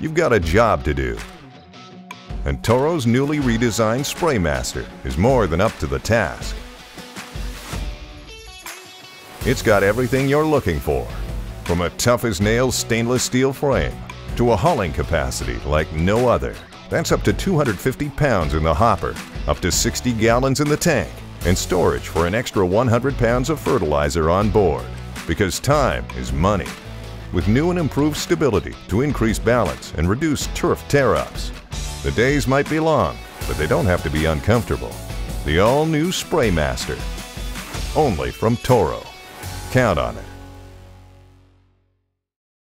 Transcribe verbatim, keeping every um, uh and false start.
You've got a job to do. And Toro's newly redesigned SprayMaster is more than up to the task. It's got everything you're looking for, from a tough-as-nails stainless steel frame to a hauling capacity like no other. That's up to two hundred fifty pounds in the hopper, up to sixty gallons in the tank, and storage for an extra one hundred pounds of fertilizer on board, because time is money. With new and improved stability to increase balance and reduce turf tear-ups. The days might be long, but they don't have to be uncomfortable. The all-new SprayMaster, only from Toro. Count on it.